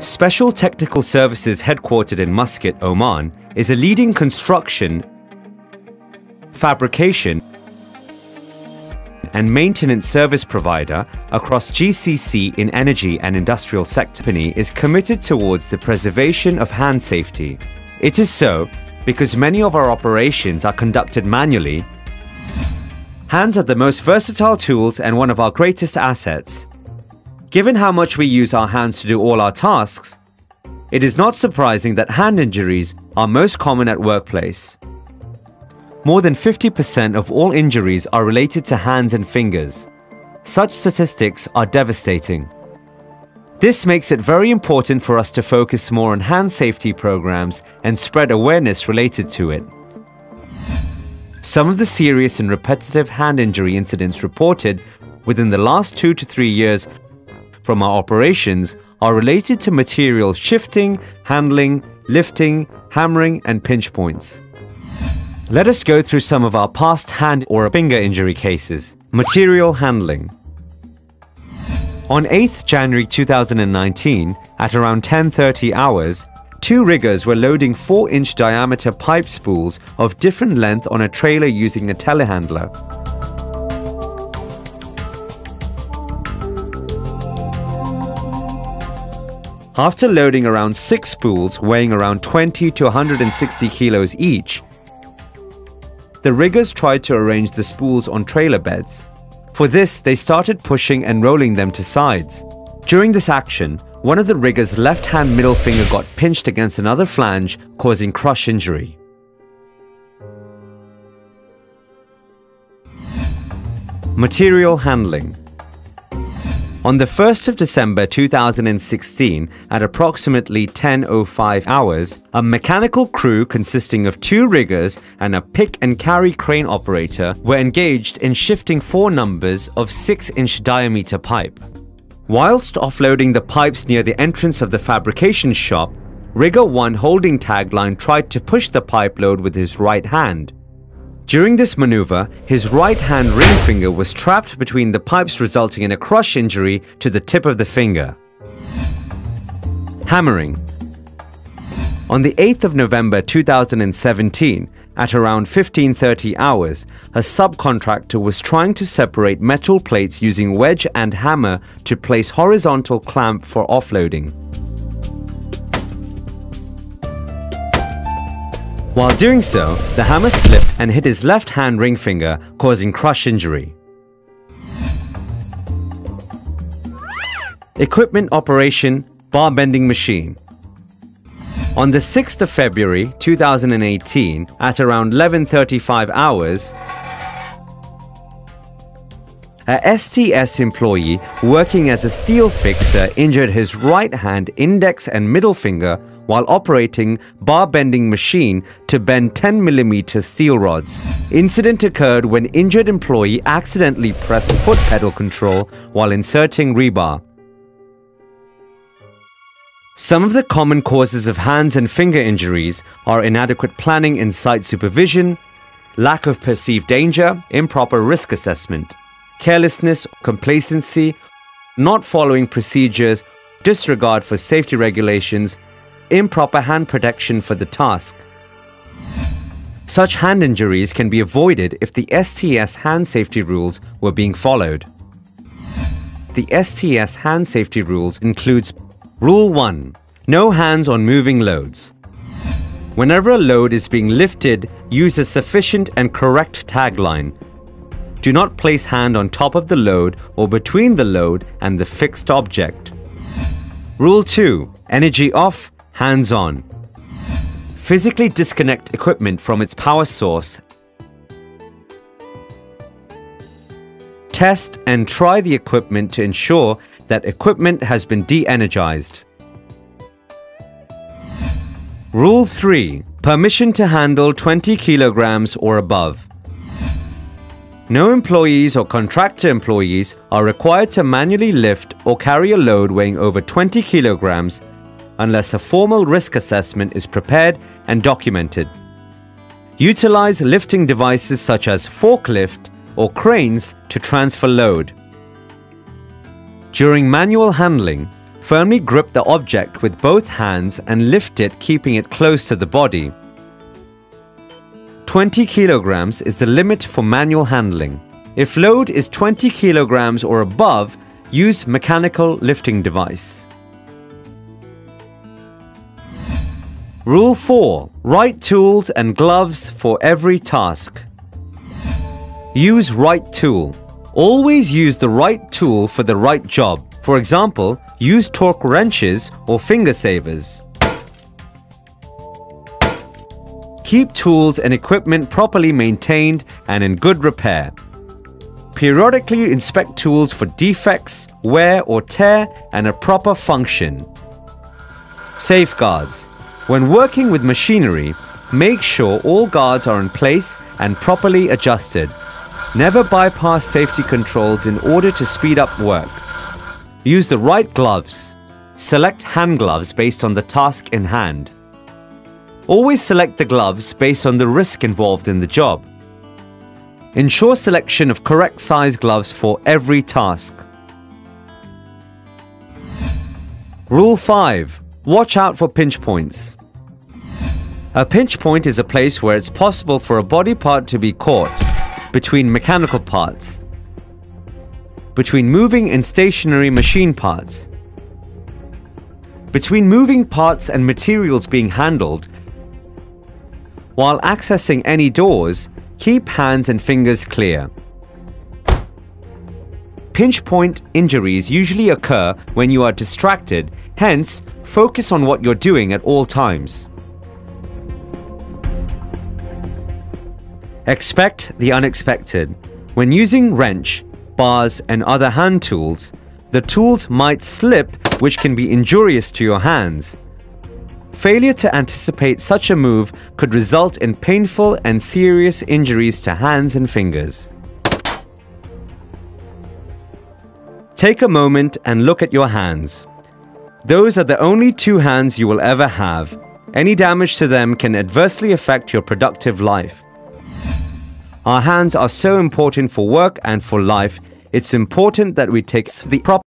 Special Technical Services, headquartered in Muscat, Oman, is a leading construction, fabrication, and maintenance service provider across GCC in energy and industrial sector. The company is committed towards the preservation of hand safety. It is so because many of our operations are conducted manually. Hands are the most versatile tools and one of our greatest assets. Given how much we use our hands to do all our tasks, it is not surprising that hand injuries are most common at workplace. More than 50% of all injuries are related to hands and fingers. Such statistics are devastating. This makes it very important for us to focus more on hand safety programs and spread awareness related to it. Some of the serious and repetitive hand injury incidents reported within the last 2 to 3 years from our operations are related to material shifting, handling, lifting, hammering, and pinch points. Let us go through some of our past hand or finger injury cases. Material handling. On 8th January 2019, at around 10:30 hours, two riggers were loading 4-inch diameter pipe spools of different length on a trailer using a telehandler. After loading around 6 spools weighing around 20 to 160 kilos each, the riggers tried to arrange the spools on trailer beds. For this, they started pushing and rolling them to sides. During this action, one of the riggers' left-hand middle finger got pinched against another flange, causing crush injury. Material handling. On the 1st of December 2016, at approximately 10:05 hours, a mechanical crew consisting of 2 riggers and a pick-and-carry crane operator were engaged in shifting 4 numbers of 6-inch diameter pipe. Whilst offloading the pipes near the entrance of the fabrication shop, Rigger 1 holding tagline tried to push the pipe load with his right hand. During this maneuver, his right-hand ring finger was trapped between the pipes, resulting in a crush injury to the tip of the finger. Hammering. On the 8th of November 2017, at around 15:30 hours, a subcontractor was trying to separate metal plates using wedge and hammer to place horizontal clamp for offloading. While doing so, the hammer slipped and hit his left-hand ring finger, causing crush injury. Equipment operation, bar bending machine. On the 6th of February 2018, at around 11:35 hours, a STS employee working as a steel fixer injured his right hand index and middle finger while operating bar bending machine to bend 10mm steel rods. Incident occurred when injured employee accidentally pressed foot pedal control while inserting rebar. Some of the common causes of hands and finger injuries are inadequate planning in site supervision, lack of perceived danger, improper risk assessment, carelessness, complacency, not following procedures, disregard for safety regulations, improper hand protection for the task. Such hand injuries can be avoided if the STS hand safety rules were being followed. The STS hand safety rules includes Rule 1. No hands on moving loads. Whenever a load is being lifted, use a sufficient and correct tagline. Do not place hand on top of the load or between the load and the fixed object. Rule 2. Energy off, hands on. Physically disconnect equipment from its power source. Test and try the equipment to ensure that equipment has been de-energized. Rule 3. Permission to handle 20 kilograms or above. No employees or contractor employees are required to manually lift or carry a load weighing over 20 kilograms unless a formal risk assessment is prepared and documented. Utilize lifting devices such as forklift or cranes to transfer load. During manual handling, firmly grip the object with both hands and lift it, keeping it close to the body. 20 kilograms is the limit for manual handling. If load is 20 kilograms or above, use mechanical lifting device. Rule 4. Right tools and gloves for every task. Use right tool. Always use the right tool for the right job. For example, use torque wrenches or finger savers. Keep tools and equipment properly maintained and in good repair. Periodically inspect tools for defects, wear or tear, and a proper function. Safeguards. When working with machinery, make sure all guards are in place and properly adjusted. Never bypass safety controls in order to speed up work. Use the right gloves. Select hand gloves based on the task in hand. Always select the gloves based on the risk involved in the job. Ensure selection of correct size gloves for every task. Rule 5. Watch out for pinch points. A pinch point is a place where it's possible for a body part to be caught between mechanical parts, between moving and stationary machine parts, between moving parts and materials being handled. While accessing any doors, keep hands and fingers clear. Pinch point injuries usually occur when you are distracted, hence, focus on what you're doing at all times. Expect the unexpected. When using wrench, bars and other hand tools, the tools might slip, which can be injurious to your hands. Failure to anticipate such a move could result in painful and serious injuries to hands and fingers. Take a moment and look at your hands. Those are the only two hands you will ever have. Any damage to them can adversely affect your productive life. Our hands are so important for work and for life. It's important that we take the proper